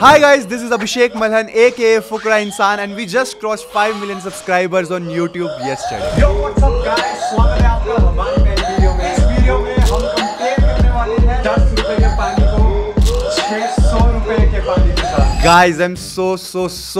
Hi guys, this is Abhishek Malhan aka Fukra Insaan and we just crossed 5 million subscribers on YouTube yesterday. Yo, what's up guys? स्वागत है आपका हमारे नए video में। इस video में हम कंपेयर करने वाले हैं 10 रुपए के पानी को 600 रुपए के पानी के साथ। Guys, I'm so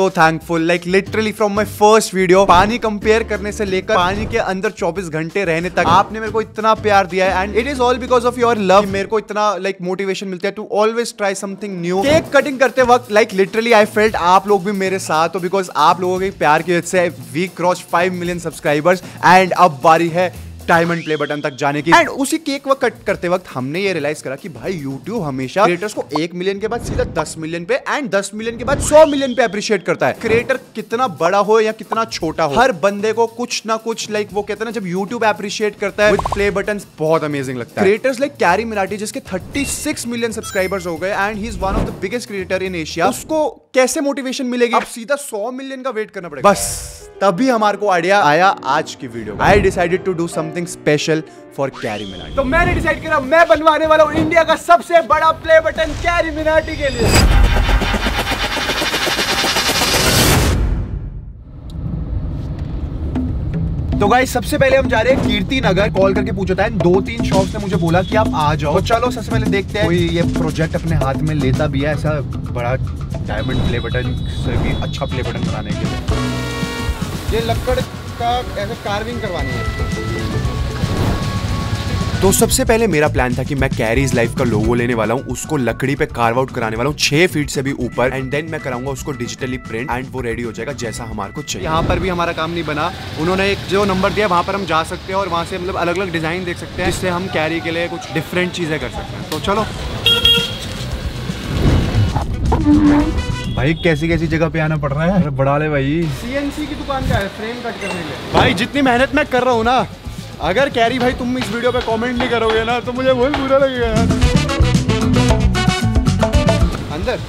thankful. Like literally from my first video, पानी कंपेयर करने से लेकर पानी के अंदर 24 घंटे रहने तक आपने मेरे को इतना प्यार दिया है and it is all because of your love. मेरे को इतना लाइक मोटिवेशन मिलता है to always try something new. Cake cutting करते वक्त लाइक लिटरली आई फेल्ट आप लोग भी मेरे साथ हो बिकॉज आप लोगों के प्यार की वजह से we cross 5 million subscribers and अब बारी है डायमंड प्ले बटन तक जाने की। एंड उसी केक वक्त कट करते वक्त हमने ये रियलाइज करा कि भाई यूट्यूब हमेशा क्रिएटर्स को 1 मिलियन के बाद सीधा 10 मिलियन पे एंड 10 मिलियन के बाद 100 मिलियन पे अप्रिशिएट करता है। क्रिएटर कितना बड़ा हो या कितना छोटा हो, हर बंदे को कुछ ना कुछ लाइक वो कहते हैं ना, जब यूट्यूब अप्रिशिएट करता है विद प्ले बटन बहुत अमेजिंग लगता है। क्रिएटर्स लाइक कैरी मिनाटी जिसके 36 मिलियन सब्सक्राइबर्स हो गए and he is one of the biggest creator in Asia, उसको कैसे मोटिवेशन मिलेगी? अब सीधा 100 मिलियन का वेट करना पड़ेगा। बस तभी हमारे को आइडिया आया आज की video. I decided to do something special for Carry Minati. तो मैंने डिसाइड किया मैं बनवाने वाला हूँ इंडिया का सबसे बड़ा प्ले बटन कैरी मिनाटी के लिए। तो गाइस सबसे पहले हम जा रहे हैं कीर्ति नगर। कॉल करके पूछता है, 2-3 शॉप्स ने मुझे बोला कि आप आ जाओ। तो चलो सबसे पहले देखते हैं कोई ये प्रोजेक्ट अपने हाथ में लेता भी है ऐसा बड़ा डायमंड प्ले बटन से भी अच्छा प्ले बटन बनाने के लिए। ये लकड़ का ऐसा कार्विंग करवानी है। तो सबसे पहले मेरा प्लान था कि मैं कैरीज लाइफ का लोगो लेने वाला हूँ, उसको लकड़ी पे कार्व आउट कराने वाला हूँ 6 फीट से भी ऊपर एंड देन मैं कराऊंगा उसको डिजिटली प्रिंट एंड वो रेडी हो जाएगा जैसा हमारे को चाहिए। यहाँ पर भी हमारा काम नहीं बना, उन्होंने एक जो नंबर दिया वहाँ पर हम जा सकते हैं और वहाँ से मतलब अलग अलग डिजाइन देख सकते हैं जिससे हम कैरी के लिए कुछ डिफरेंट चीजें कर सकते हैं। तो चलो भाई, कैसी कैसी जगह पे आना पड़ रहा है। बढ़ा ले भाई, CNC की दुकान का है फ्रेम कट करने के लिए। भाई जितनी मेहनत मैं कर रहा हूँ ना, अगर कैरी भाई तुम इस वीडियो पे कमेंट नहीं करोगे ना तो मुझे बहुत बुरा लगेगा यार। अंदर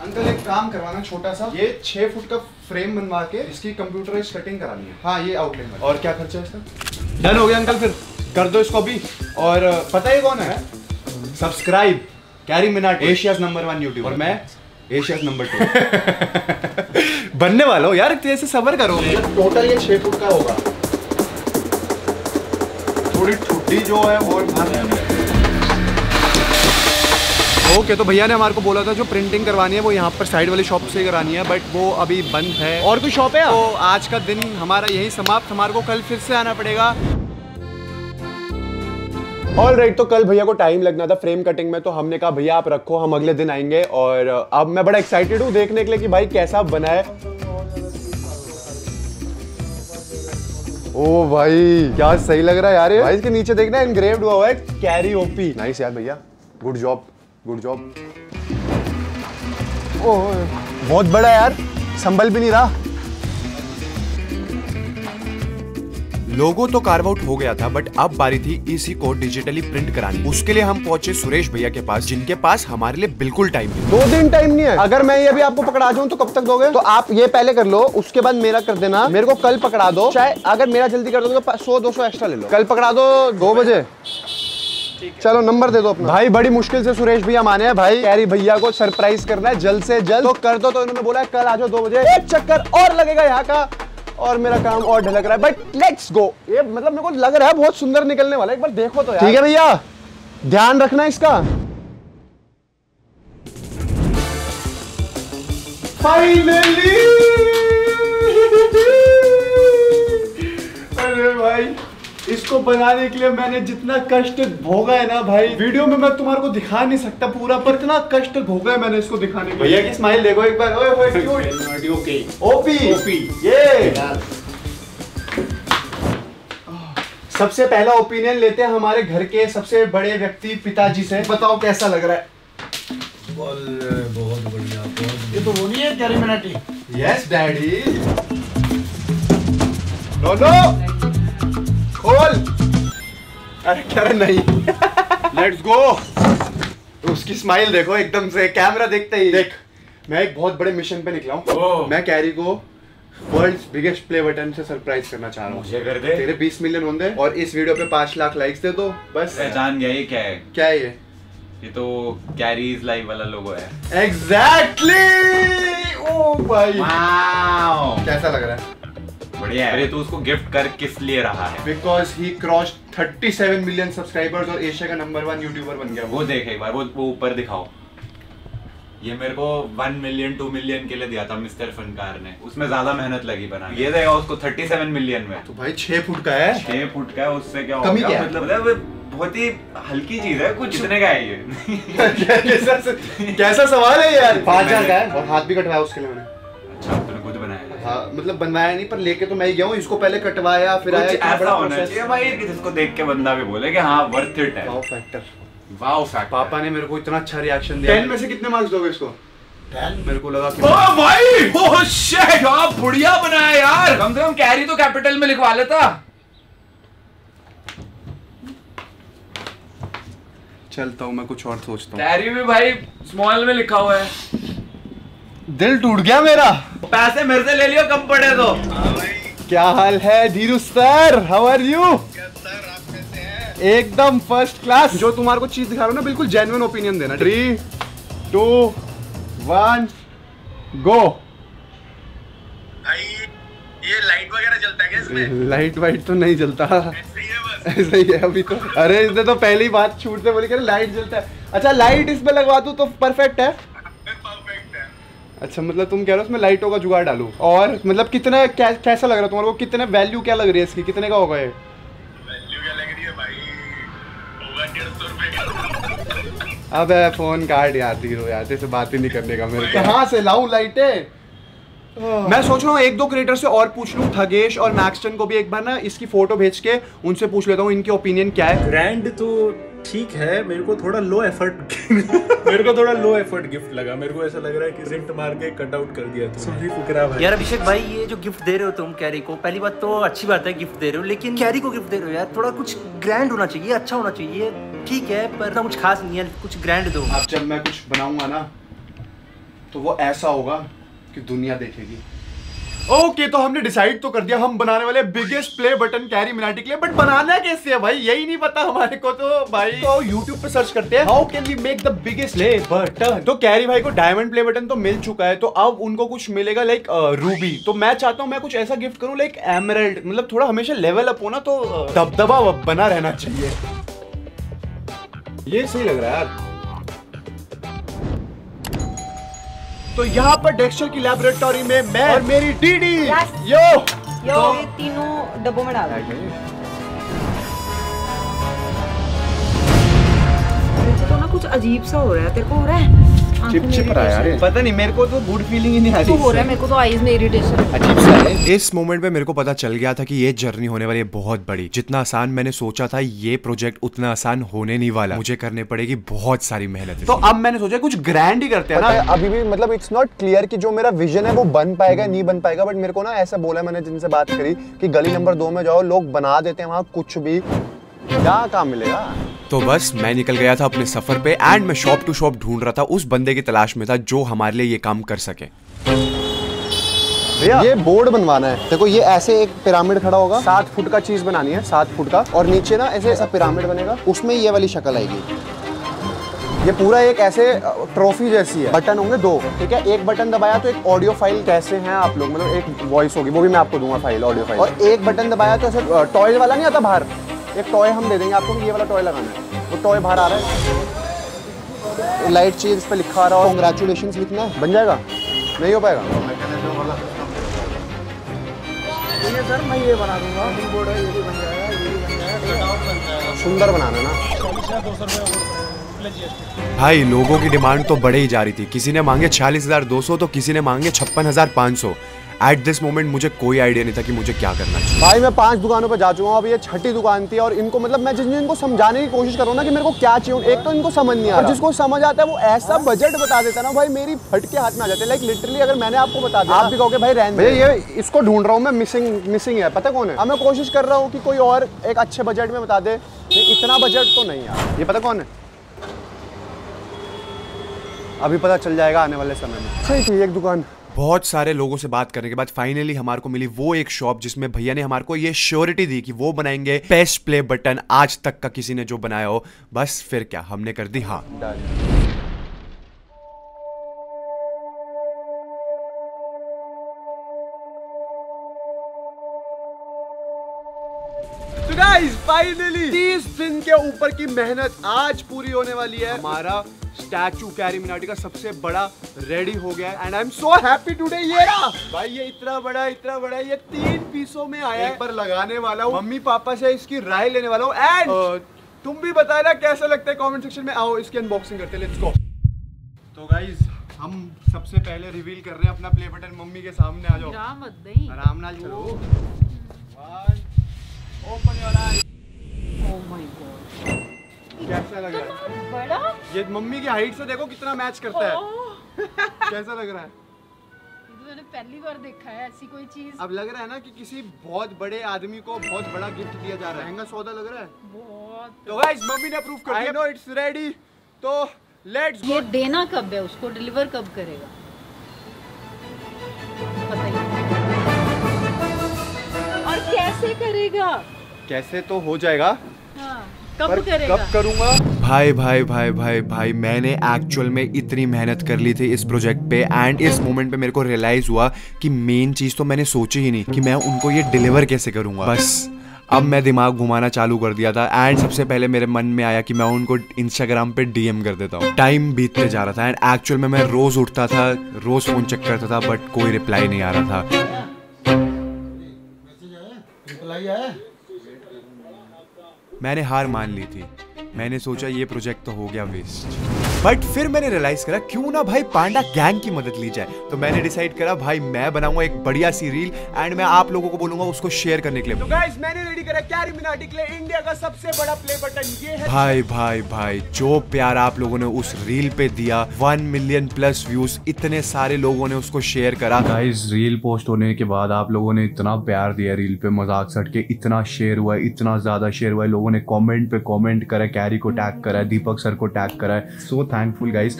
अंकल एक काम करवाना छोटा सा, ये 6 फुट का फ्रेम बनवा के इसकी कंप्यूटराइज कटिंग करानी है। हाँ ये आउटलाइन बना। और क्या खर्चा है इसका? डन हो गया अंकल, फिर कर दो इसको अभी। और पता है कौन है? Subscribe Carry Minati, Asia's number 1 YouTube और मैं एशियाज नंबर 2 बनने वाला हो यार। जैसे सबर करो, टोटल ये 6 फुट का होगा। थोड़ी ठुड्डी जो है वो ओके तो भैया ने हमारे को बोला था जो प्रिंटिंग करवानी है वो यहाँ पर साइड वाली शॉप से करानी है, बट वो अभी बंद है और कोई शॉप है। तो आज का दिन हमारा यही समाप्त, हमारे को कल फिर से आना पड़ेगा। ऑलराइट, तो कल भैया को टाइम लगना था फ्रेम कटिंग में, तो हमने कहा भैया आप रखो, हम अगले दिन आएंगे। और अब मैं बड़ा एक्साइटेड हूँ देखने के लिए कि भाई कैसा बना है। ओ भाई क्या सही लग रहा है यार। भाई इसके नीचे देखना एनग्रेव्ड हुआ है कैरी ओपी। नाइस यार भैया, good job good job. Oh बहुत बड़ा यार, संभल भी नहीं रहा। लोगो तो कार्व आउट हो गया था बट अब बारी थी इसी को डिजिटली प्रिंट करानी। उसके लिए हम पहुंचे सुरेश भैया के पास जिनके पास हमारे लिए बिल्कुल टाइम नहीं। 2 दिन टाइम नहीं है। अगर मैं ये अभी आपको पकड़ा जाऊं तो कब तक दोगे? तो आप ये पहले कर लो, उसके बाद मेरा कर देना। मेरे को कल पकड़ा दो, चाहे अगर मेरा जल्दी कर दोगे तो 100-200 एक्स्ट्रा ले लो। कल पकड़ा दो 2 बजे। चलो नंबर दे दो अपना। भाई बड़ी मुश्किल से सुरेश भैया माने हैं भाई, कैरी भैया को सरप्राइज करना है जल्द से जल्द, तो कर दो। तो इन्होंने बोला कल आ जाओ 2 बजे। एक चक्कर और लगेगा यहाँ का और मेरा काम और ढलक रहा है, बट लेट्स गो। ये मतलब मेरे को लग रहा है बहुत सुंदर निकलने वाला है, एक बार देखो तो यार। ठीक है भैया, ध्यान रखना इसका। फाइनली अरे भाई इसको बनाने के लिए मैंने जितना कष्ट भोगा है ना भाई, वीडियो में मैं तुम्हारे को दिखा नहीं सकता पूरा, पर इतना कष्ट भोगा है मैंने इसको दिखाने के लिए। भैया की स्माइल देखो एक बार। ओए ओए क्यूट। ओके ओपी ओपी ये। सबसे पहला ओपिनियन लेते हैं हमारे घर के सबसे बड़े व्यक्ति पिताजी से। बताओ कैसा लग रहा है? बहुत बढ़िया। ये तो वो नहीं है Carry Minati? Yes daddy. No no खोल। अरे क्या नहीं लेट्स गो। उसकी स्माइल देखो एकदम से कैमरा देखते ही। देख मैं एक बहुत बड़े मिशन पे निकला हूँ। मैं कैरी को वर्ल्ड्स बिगेस्ट प्ले बटन से सरप्राइज करना चाह रहा हूँ। मुझे कर दे। तेरे 20 मिलियन होंगे और इस वीडियो पे 5 लाख लाइक्स दे दो बस। जान गया ये क्या है? क्या है ये? ये तो कैरीज लाइव वाला लोगो है। एग्जैक्टली। ओ भाई कैसा लग रहा है? बढ़िया है। तो उसको गिफ्ट कर किस लिए रहा है? Because he cross 37 million subscribers और एशिया का नंबर 1 यूट्यूबर बन गया। वो देख एक बार, वो ऊपर दिखाओ। ये मेरे को 1 मिलियन 2 मिलियन के लिए दिया था मिस्टर फनकार ने, उसमें ज्यादा मेहनत लगी बनाने। ये देगा उसको 37 मिलियन में। तो भाई 6 फुट का है, 6 फुट का है, उससे क्या होगा? मतलब बहुत ही हल्की चीज है, कुछ इतने का है ये। कैसा सवाल है यार? 5000 का है और हाथ भी कटवाया उसके लिए मैंने। अच्छा, तुमने खुद बनाया? हाँ, मतलब बनवाया नहीं, पर लेके तो मैं ही गया हूँ। इसको पहले कटवाया फिर आया। बड़ा होना चाहिए भाई जिसको देख के बंदा भी बोले कि हाँ वर्थ इट है। Wow fact. पापा ने मेरे को इतना अच्छा रिएक्शन दिया। 10 में से कितने मार्क्स दोगे इसको? 10 मेरे को लगा कि ओह भाई, ओह शिट, आप बढ़िया बनाया यार। कम से कम कैरी तो कैपिटल में लिखवा लेता। चलता हूँ मैं, कुछ और सोचता हूँ। कैरी भी भाई स्मॉल में लिखा हुआ है। दिल टूट गया मेरा। पैसे मेरे से ले लियो, कम पड़े तो। क्या हाल है Dhiru sir? How are you? एकदम फर्स्ट क्लास। जो तुम्हारे को चीज दिखा रहा हूँ ना, बिल्कुल जेन्युइन ओपिनियन देना। 3, 2, 1 गो। ये लाइट वगैरह चलता है क्या इसमें? लाइट वाइट तो नहीं जलता, ऐसे ही है बस। ऐसे ही है अभी तो। अरे इसने तो पहली बात छूटते बोली कि लाइट जलता है। अच्छा लाइट इसमें लगवा दूं तो परफेक्ट है? परफेक्ट है। अच्छा मतलब तुम कह रहे हो इसमें लाइटों का जुगाड़ डालू? और मतलब कितना कैसा लग रहा है तुम्हारे को? कितने वैल्यू क्या लग रही है इसकी? कितने का होगा ये? अबे फोन काट यार धीरू यार, जैसे बात ही नहीं करने का मेरे। कहाँ से लाऊं लाइटें? मैं सोच रहा हूँ 1-2 क्रिएटर से और पूछ लूँ, थगेश और मैक्सन को भी एक बार ना इसकी फोटो भेज के उनसे पूछ लेता हूँ इनके ओपिनियन क्या है। ब्रांड तो ठीक है, मेरे को थोड़ा लो एफर्ट गिफ्ट लगा। मेरे को ऐसा लग रहा है कि जिंट मार के कट आउट कर दिया तुमने फुकरा भाई। यार अभिषेक भाई, ये जो गिफ्ट दे रहे हो तुम कैरी को, पहली बात तो अच्छी बात है गिफ्ट दे रहे हो, लेकिन कैरी को गिफ्ट दे रहे हो यार, थोड़ा कुछ ग्रैंड होना चाहिए, अच्छा होना चाहिए। ठीक है पर ना कुछ खास नहीं है, कुछ ग्रैंड दो। अब जब मैं कुछ बनाऊंगा ना तो वो ऐसा होगा कि दुनिया देखेगी। ओके, तो हमने डिसाइड तो कर दिया हम बनाने वाले biggest play button carry Minati के लिए, बट बनाना कैसे है भाई यही नहीं पता हमारे को। तो भाई तो YouTube पे सर्च करते हैं how can we make the biggest play button. तो कैरी भाई को डायमंड प्ले बटन तो मिल चुका है, तो अब उनको कुछ मिलेगा लाइक रूबी। तो मैं चाहता हूँ मैं कुछ ऐसा गिफ्ट करूँ लाइक एमरल्ड, मतलब थोड़ा हमेशा लेवल अप होना, तो दबदबा बना रहना चाहिए। ये सही लग रहा है यार। तो यहाँ पर डेक्सचर की लैबोरेटरी में मैं और मेरी डीडी यो ये तीनों डब्बों में डाल तो ना कुछ अजीब सा हो रहा है। तेरे को हो रहा है? चिपचिप रहा है यार, पता नहीं मेरे को तो गुड फीलिंग ही नहीं आ रही। हो रहा है मेरे को तो आईज में इरिटेशन अजीब सा है। इस मोमेंट में मेरे को पता चल गया था कि ये जर्नी होने वाली है बहुत बड़ी। जितना आसान मैंने सोचा था ये प्रोजेक्ट उतना आसान होने नहीं वाला, मुझे करने पड़ेगी बहुत सारी मेहनत। तो अब मैंने सोचा कुछ ग्रैंड ही करते हैं ना। अभी भी मतलब इट्स नॉट क्लियर कि जो मेरा विजन है वो बन पाएगा नहीं बन पाएगा, बट मेरे को ना ऐसा बोला मैंने जिनसे बात करी कि गली नंबर 2 में जाओ, लोग बना देते हैं वहाँ कुछ भी, क्या काम मिलेगा। तो बस मैं निकल गया था अपने सफर पे एंड मैं शॉप टू शॉप ढूंढ रहा था, उस बंदे की तलाश में था जो हमारे लिए ये काम कर सके। भैया ये बोर्ड बनवाना है देखो, ये ऐसे एक पिरामिड खड़ा होगा, 7 फुट का चीज बनानी है, 7 फुट का, और नीचे ना ऐसे ऐसा पिरामिड बनेगा, उसमें ये वाली शक्ल आएगी। ये पूरा एक ऐसे ट्रॉफी जैसी है, बटन होंगे 2, ठीक है। एक बटन दबाया तो एक ऑडियो फाइल, कैसे हैं आप लोग, मतलब एक वॉइस होगी, वो भी मैं आपको दूंगा फाइल, ऑडियो फाइल। और एक बटन दबाया तो ऐसे टॉय वाला नहीं आता बाहर, एक टॉय हम दे देंगे आपको, ये वाला टॉय लगाना है, वो टॉय बाहर आ रहा है, लाइट चीज पे लिखा आ रहा है, कांग्रेचुलेशंस लिखना है, बन जाएगा? नहीं हो पाएगा? ये सर मैं ये बना दूंगा, ये बोर्ड है, ये भी बन जाएगा, ये भी बन जाएगा। सुंदर बनाना ना भाई। लोगों की डिमांड तो बढ़े ही जा रही थी, किसी ने मांगे 46,200 तो किसी ने मांगे 56,500। एट दिस मोमेंट मुझे कोई आइडिया नहीं था कि मुझे क्या करना चाहिए। भाई मैं 5 दुकानों पर जा चुका हूँ, अब ये 6ठी दुकान थी, और इनको मतलब मैं जिन जिनको समझाने की कोशिश कर रहा हूँ ना कि मेरे को क्या चाहिए, एक तो इनको समझ नहीं आ रहा। जिसको समझ आता है वो ऐसा बजट बता देता ना भाई, मेरी फट के हाथ में आ जाते। लाइक लिटरली अगर मैंने आपको बता दिया आप भी कहोगे भाई रहने दो, ये इसको ढूंढ रहा हूँ मैं, मिसिंग है, पता कौन है? अब मैं कोशिश कर रहा हूँ कि कोई और एक अच्छे बजट में बता दे, इतना बजट तो नहीं है। ये पता कौन है? अभी पता चल जाएगा आने वाले समय में। सही थी एक दुकान बहुत सारे लोगों से बात करने के बाद फाइनली हमारे को मिली वो एक शॉप जिसमें भैया ने हमारे को ये श्योरिटी दी कि वो बनाएंगे बेस्ट प्ले बटन आज तक का किसी ने जो बनाया हो। बस फिर क्या, हमने कर दी हाँ। फाइनली 30 दिन के ऊपर की मेहनत आज पूरी होने वाली है। हमारा स्टैचू कैरी मिनाटी का सबसे बड़ा रेडी हो गया and I am so happy today. ये भाई ये इतना बड़ा ये 3 पीसों में आया है। एक बार लगाने वाला हूँ, मम्मी पापा से इसकी राय लेने वाला हूँ एंड तुम भी बताना कैसा लगता है कमेंट सेक्शन में। आओ इसकी अनबॉक्सिंग करते, लेट्स गो। तो गाइस हम सबसे पहले रिवील कर रहे हैं अपना प्ले बटन। मम्मी के सामने आ जाओ, आराम ना चलो। Open your eyes. Oh my God. कैसा लग रहा है? बड़ा? ये मम्मी की हाइट से देखो कितना मैच करता है। कैसा लग रहा है? ये तो मैंने पहली बार देखा है ऐसी कोई चीज। अब लग रहा है ना कि किसी बहुत बड़े आदमी को बहुत बड़ा गिफ्ट दिया जा रहा है। महंगा सौदा लग रहा है बहुत। तो गाइस मम्मी ने अप्रूव कर दिया। I know it's ready. तो let's go. ये देना कब है उसको, डिलीवर कब करेगा? कैसे करेगा? कैसे तो हो जाएगा हाँ, कब करूंगा? भाई मैंने एक्चुअल में इतनी मेहनत कर ली थी इस प्रोजेक्ट पे एंड इस मोमेंट पे मेरे को रियलाइज हुआ कि मेन चीज तो मैंने सोची ही नहीं कि मैं उनको ये डिलीवर कैसे करूंगा। बस अब मैं दिमाग घुमाना चालू कर दिया था एंड सबसे पहले मेरे मन में आया कि मैं उनको इंस्टाग्राम पे डीएम कर देता हूँ। टाइम बीतते जा रहा था एंड एक्चुअल में मैं रोज उठता था, रोज फोन चेक करता था बट कोई रिप्लाई नहीं आ रहा था। मैंने हार मान ली थी, मैंने सोचा ये प्रोजेक्ट तो हो गया वेस्ट। बट फिर मैंने रियलाइज करा क्यों ना भाई पांडा गैंग की मदद ली जाए। तो मैंने डिसाइड करा भाई मैं बनाऊंगा एक बढ़िया सी रील एंड मैं आप लोगों को बोलूंगा उसको शेयर करने के लिए। तो गाइस मैंने रेडी करा कैरी मिनाटी के लिए इंडिया का सबसे बड़ा प्ले बटन। ये है भाई जो प्यार आप लोगों ने उस रील पे दिया, 1 मिलियन+ व्यूज, इतने सारे लोगों ने उसको शेयर करा। गाइस रील पोस्ट होने के बाद आप लोगों ने इतना प्यार दिया रील पे, मजाक सट के इतना शेयर हुआ, इतना ज्यादा शेयर हुआ। लोगों ने कॉमेंट पे कॉमेंट करा, कैरी को टैग करा, दीपक सर को टैग करा। So thankful guys,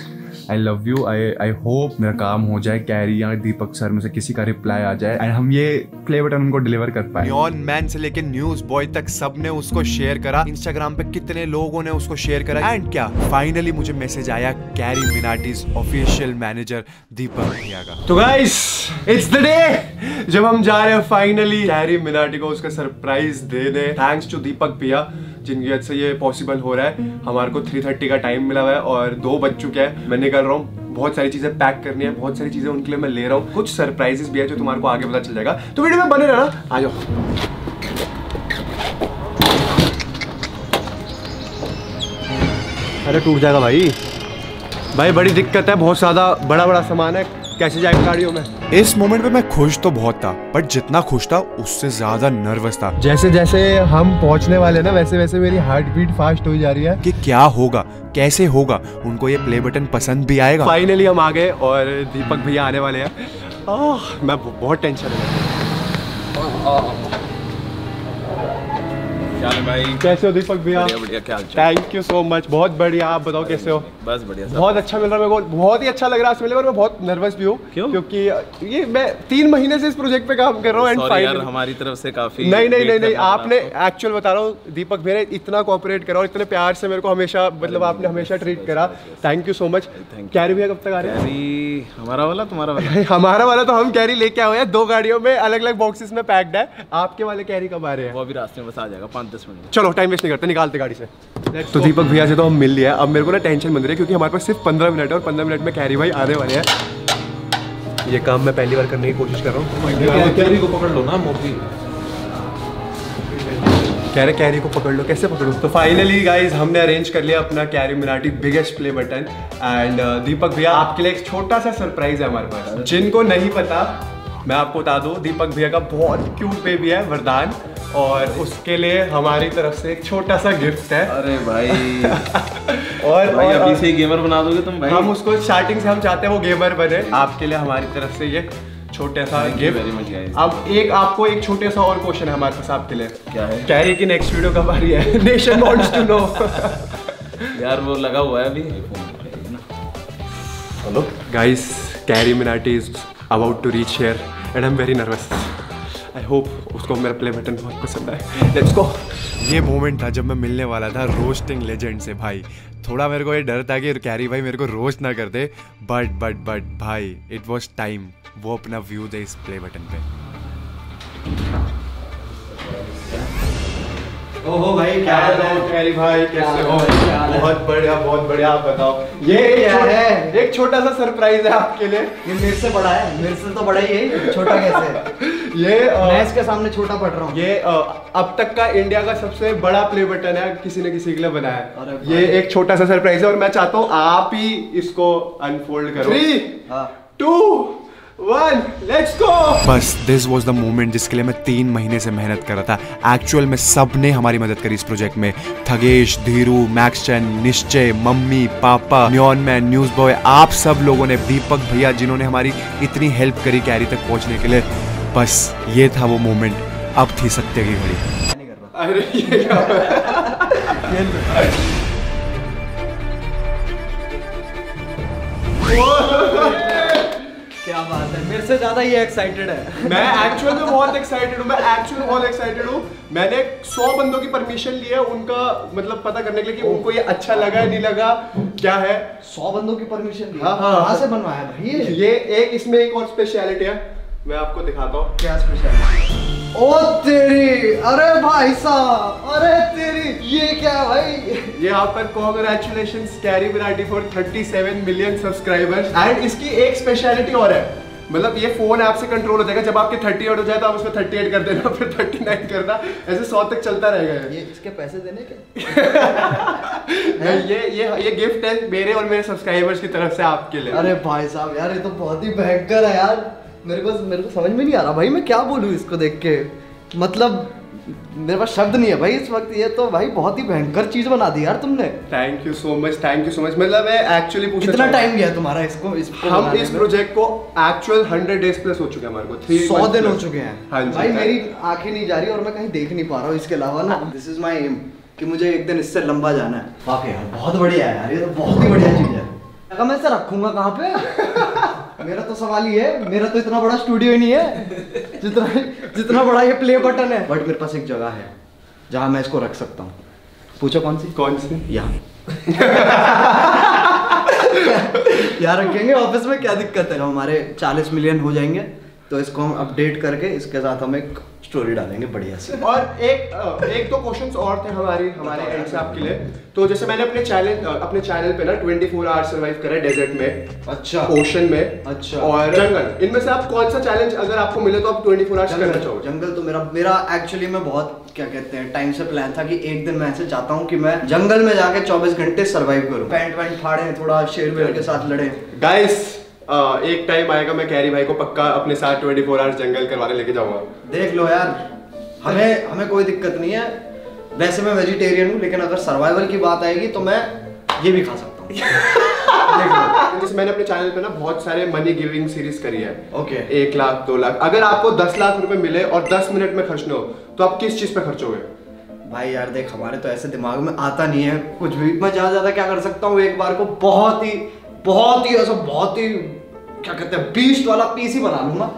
I love you. I hope मेरा काम हो जाए, कैरी या दीपक सर में से किसी का रिप्लाई आ जाए एंड हम ये प्ले बटन उनको डिलीवर कर पाए। न्यूज़ मैन से लेके न्यूज बॉय तक सबने उसको शेयर करा, इंस्टाग्राम पे कितने लोगों ने उसको शेयर करा एंड क्या फाइनली मुझे मैसेज आया carry Minati's official manager Deepak भैया का। तो गाइस इट्स द डे जब हम जा रहे हैं फाइनली कैरी मिनाटी को उसका सरप्राइज देने। थैंक्स टू दीपक भैया जिनकी वजह से ये पॉसिबल हो रहा है। हमारे को 3:30 का टाइम मिला हुआ है और 2 बज चुके हैं। मैं निकल रहा हूँ, बहुत सारी चीजें पैक करनी है, बहुत सारी चीजें उनके लिए मैं ले रहा हूँ। कुछ सरप्राइजेस भी है जो तुम्हारे को आगे पता चल जाएगा, तो वीडियो में बने रहना। आ जाओ। अरे टूट जाएगा भाई, बड़ी दिक्कत है, बहुत ज्यादा बड़ा सामान है, कैसे जाएगा गाड़ियों में। इस मोमेंट पे मैं खुश तो बहुत था बट जितना खुश था उससे ज्यादा नर्वस था। जैसे जैसे हम पहुंचने वाले ना वैसे वैसे मेरी हार्ट बीट फास्ट हो जा रही है कि क्या होगा, कैसे होगा, उनको ये प्ले बटन पसंद भी आएगा। फाइनली हम आ गए और दीपक भैया आने वाले हैं। मैं बहुत टेंशन है। भाई कैसे हो दीपक भैया? बढ़िया, क्या हाल चाल? थैंक यू सो मच, बहुत बढ़िया। आप बताओ कैसे हो? बस बढ़िया, बहुत अच्छा मिल रहा है मेरे को, बहुत ही अच्छा लग रहा है आज मिलने पर। मैं बहुत नर्वस भी हूँ क्योंकि ये मैं 3 महीने से इस प्रोजेक्ट पे काम कर रहा हूँ एंड फाइनल हमारी तरफ से काफी। नहीं, आपने एक्चुअल बता रहा हूँ दीपक भैया ने इतना कोऑपरेट करा और इतने प्यार से मेरे को हमेशा, मतलब आपने हमेशा ट्रीट करा। Thank you so much. Carry भैया कब तक आ रहे हैं? हमारा वाला, तुम्हारा वाला? हमारा वाला तो हम कैरी लेके आए हैं 2 गाड़ियों में, अलग अलग बॉक्सेस में पैक्ड है। आपके वाले कैरी कब आ रहे हैं? वो अभी रास्ते में बस आ जाएगा। 10 मिनट, चलो टाइम वेस्ट नहीं करते, निकालते गाड़ी से। तो दीपक भैया से तो हम मिल लिया। अब मेरे को ना टेंशन बन रही है क्योंकि हमारे पास सिर्फ 15 मिनट है और 15 मिनट में कैरी भाई आने वाले हैं। ये काम मैं पहली बार करने की कोशिश कर रहा हूँ। कैरी को पकड़ लो ना, मोदी कह रहे कैरी को पकड़ लो, कैसे पकड़ो? तो फाइनली गाइज हमने अरेंज कर लिया अपना carry Minati biggest play button and Deepak भैया आपके लिए एक छोटा सा सरप्राइज है हमारे पास। जिनको नहीं पता मैं आपको बता दूँ, दीपक भैया का बहुत क्यूट बेबी है वरदान और उसके लिए हमारी तरफ से एक छोटा सा गिफ्ट है। अरे भाई और अभी से गेमर बना दोगे तुम भाई? हम उसको स्टार्टिंग से हम चाहते हैं वो गेमर बने। आपके लिए हमारी तरफ से ये छोटा सा गिफ्ट। अब एक आपको एक छोटे सा और क्वेश्चन है हमारे पास आपके लिए। क्या है? कैरी की नेक्स्ट वीडियो कब आ रही है? Nation wants to know. यार वो लगा हुआ है अभी। Hello guys, carry Minati about to reach here and I'm very nervous. I hope उसको मेरा play button बहुत पसंद आए. Let's go. ये moment था जब मैं मिलने वाला था रोस्टिंग लेजेंड से भाई. थोड़ा मेरे को ये डर था कि कैरी भाई मेरे को रोस्ट ना कर दे, बट भाई इट वॉज टाइम. वो अपना व्यू दे इस प्ले बटन पे. ओहो भाई क्या हाल है कैरी भाई, कैसे हो? बहुत बढ़िया बहुत बढ़िया. आप बताओ ये क्या है? एक छोटा सा सरप्राइज है आपके लिए. ये मेरे से बड़ा है, मेरे से तो बड़ा ही है, छोटा कैसे? ये मैं इसके सामने छोटा पड़ रहा हूँ. ये अब तक का इंडिया का सबसे बड़ा प्ले बटन है, किसी ने किसी के लिए बनाया है. ये एक छोटा सा सरप्राइज है और मैं चाहता हूँ आप ही इसको अनफोल्ड करो. 3, 2, 1 लेट्स गो. बस दिस वाज द मोमेंट जिसके लिए मैं 3 महीने से मेहनत कर रहा था. एक्चुअल में सब ने हमारी मदद करी इस प्रोजेक्ट में. Thagesh, Dhiru, Maxon, Nishchay, mummy, papa, न्यून मैन, न्यूज बॉय, आप सब लोगों ने, दीपक भैया जिन्होंने हमारी इतनी हेल्प करी कैरी तक पहुंचने के लिए. बस ये था वो मोमेंट. अब थी सत्य की घड़ी. अरे ये क्या बात है, मेरे से ज्यादा ये एक्साइटेड है. मैं एक्चुअल में बहुत एक्साइटेड हूँ, मैं एक्चुअल में बहुत एक्साइटेड हूँ. मैंने 100 बंदों की परमिशन ली है उनका मतलब पता करने के लिए कि उनको ये अच्छा लगा या नहीं लगा. क्या है 100 बंदों की परमिशन? हाँ हाँ हाँ से बनवाया भाई. ये एक इसमें एक और स्पेशलिटी है, मैं आपको दिखाता हूँ क्या स्पेशलिटी. ओ तेरी, अरे भाई साहब, अरे तेरी, ये क्या भाई? यहाँ पर congratulation carry Minati for 37 million subscribers. And इसकी एक स्पेशलिटी और है, मतलब ये फोन ऐप से कंट्रोल हो जाएगा. जब आपके 38 हो जाए तो आप उसमें 38 कर देना, फिर 39 करना, ऐसे 100 तक चलता रहेगा. ये इसके पैसे देने के ये गिफ्ट है मेरे और मेरे सब्सक्राइबर्स की तरफ से आपके लिए. अरे भाई साहब यार ये तो बहुत ही भयंकर है यार. मेरे को समझ में नहीं आ रहा भाई मैं क्या बोलूँ इसको देख के. मतलब मेरे पास शब्द नहीं है भाई इस वक्त. ये तो भाई बहुत ही भयंकर चीज बना दी यार तुमने. Thank you so much, thank you so much. मतलब मैं एक्चुअली पूछना, कितना टाइम गया तुम्हारा इसको हम इस प्रोजेक्ट को? एक्चुअल 100 डेज प्लस हो चुके हैं हमारे को, 100 दिन हो चुके हैं. हाँ भाई मेरी आंखें नहीं जा रही और मैं कहीं देख नहीं पा रहा हूँ इसके अलावा ना. दिस इज माई एम कि मुझे एक दिन इससे लंबा जाना है. वाकई यार बहुत बढ़िया है यार, ये तो बहुत ही बढ़िया चीज है. मैं इसे रखूंगा कहाँ पे? मेरा तो सवाल ही है, मेरा तो इतना बड़ा स्टूडियो ही नहीं है जितना बड़ा ये प्ले बटन है. बट मेरे पास एक जगह है जहाँ मैं इसको रख सकता हूँ. पूछो कौन सी? यहाँ रखेंगे ऑफिस में, क्या दिक्कत है. हमारे 40 मिलियन हो जाएंगे तो इसको हम अपडेट करके इसके साथ हम एक स्टोरी डालेंगे बढ़िया से. और एक दो क्वेश्चंस और थे हमारे एंड से आपके लिए. तो जैसे मैंने अपने चैनल पे ना 24 आवर्स सर्वाइव करा डेजर्ट में, अच्छा, ओशन में, अच्छा, और जंगल. इनमें से आप कौन सा चैलेंज अगर आपको मिले तो आप 24 आवर्स करना चाहोगे? जंगल तो मेरा एक्चुअली मैं बहुत क्या कहते हैं टाइम से प्लान था कि एक दिन मैं ऐसे चाहता हूँ कि मैं जंगल में जाके 24 घंटे सर्वाइव करूँ. पैंट वैंट फाड़े, थोड़ा शेर वेर के साथ लड़े. गाइस एक टाइम आएगा मैं कैरी भाई को पक्का अपने साथ 24 आवर्स जंगल करवाने लेके जाऊंगा. देख लो यार, हमें कोई दिक्कत नहीं है. वैसे मैं वेजिटेरियन हूँ लेकिन अगर सर्वाइवल की बात आएगी तो मैं ये भी खा सकता हूँ. मैंने अपने चैनल पे ना बहुत सारे मनी गिविंग सीरीज करी है. ओके, 1 लाख 2 लाख. अगर आपको 10 लाख रुपए मिले और 10 मिनट में खर्चने हो तो आप किस चीज पे खर्चोगे? भाई यार देख, हमारे तो ऐसे दिमाग में आता नहीं है कुछ भी. मैं ज्यादा क्या कर सकता हूँ, एक बार को बहुत ही क्या कहते हैं बीस्ट वाला पीसी बना लूंगा.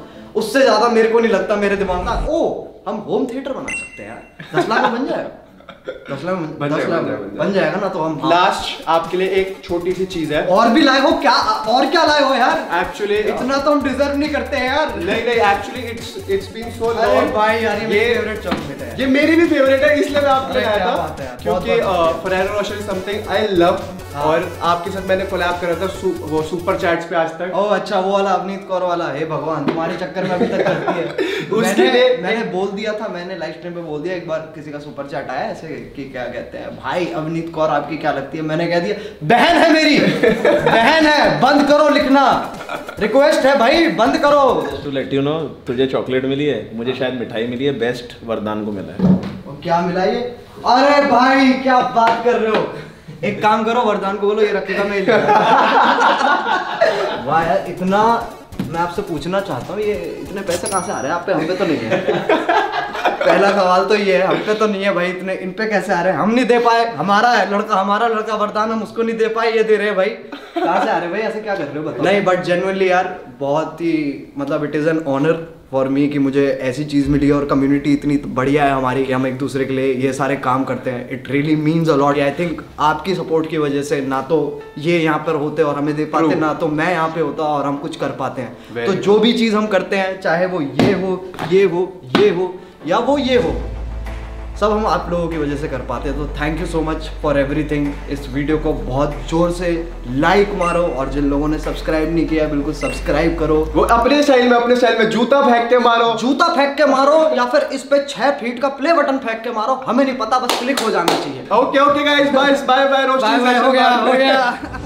उससे ज्यादा मेरे को नहीं लगता मेरे दिमाग में. ओ हम होम थिएटर बना सकते हैं यार, 10 लाख में बन जाएगा. 10 लाख बन जाएगा ना. तो हम लास्ट आपके लिए एक छोटी सी चीज है. और भी लाए हो क्या? और क्या लाए हो यार? एक्चुअली इतना तो हम डिजर्व नहीं करते हैं यार. नहीं actually it's been so long. भाई यार ये मेरी फेवरेट चॉकलेट है, ये मेरी भी फेवरेट है, इसलिए मैं आपके लिए आया था क्योंकि Ferrero Rocher is something I love. और आपके साथ मैंने कोलैब करा था वो सुपर चैट्स पे आज तक. ओह अच्छा, वो वाला अवनीत कौर वाला. हे भगवान तुम्हारे चक्कर में अभी तक करती है. उसके लिए मैंने बोल दिया था, मैंने लाइव स्ट्रीम पे बोल दिया एक बार किसी का सुपर चैट आया ऐसे कि क्या कहते हैं भाई अवनीत कौर आपकी क्या लगती है. मैंने कह दिया बहन है मेरी, बहन है, बंद करो लिखना, रिक्वेस्ट है भाई बंद करो. टू लेट यू नो, तुझे चॉकलेट मिली है, मुझे शायद मिठाई मिली है, बेस्ट वरदान को मिला है. और क्या मिला ये? अरे भाई क्या बात कर रहे हो, एक काम करो वरदान को बोलो ये रखेगा मैं. वाह यार इतना, मैं आपसे पूछना चाहता हूँ ये इतने पैसे कहाँ से आ रहे हैं आप पे? हम पे तो नहीं है. पहला सवाल तो ये है, हम पे तो नहीं है भाई इतने, इन पे कैसे आ रहे हैं? हम नहीं दे पाए, हमारा है लड़का, हमारा लड़का वरदान, हम उसको नहीं दे पाए, ये दे रहे भाई, कहाँ से आ रहे भाई, ऐसे क्या कर रहे हो बताओ। नहीं बट जेन्युइनली यार बहुत ही मतलब it is an honour for me कि मुझे ऐसी चीज़ मिली है और कम्युनिटी इतनी बढ़िया है हमारी कि हम एक दूसरे के लिए ये सारे काम करते हैं। It really means a lot. I think आपकी सपोर्ट की वजह से ना तो ये यहाँ पर होते और हमें दे पाते, ना तो मैं यहाँ पे होता और हम कुछ कर पाते हैं। तो जो भी चीज़ हम करते हैं, चाहे वो ये हो, ये हो, ये हो या वो ये हो, सब हम आप लोगों की वजह से कर पाते हैं। तो thank you so much for everything. इस वीडियो को बहुत जोर से लाइक मारो और जिन लोगों ने सब्सक्राइब नहीं किया बिल्कुल सब्सक्राइब करो। वो अपने स्टाइल में जूता फेंक के मारो, जूता फेंक के मारो या फिर इस पे 6 फीट का प्ले बटन फेंक के मारो, हमें नहीं पता, बस क्लिक हो जाना चाहिए। Okay okay guys, bye bye. हो गया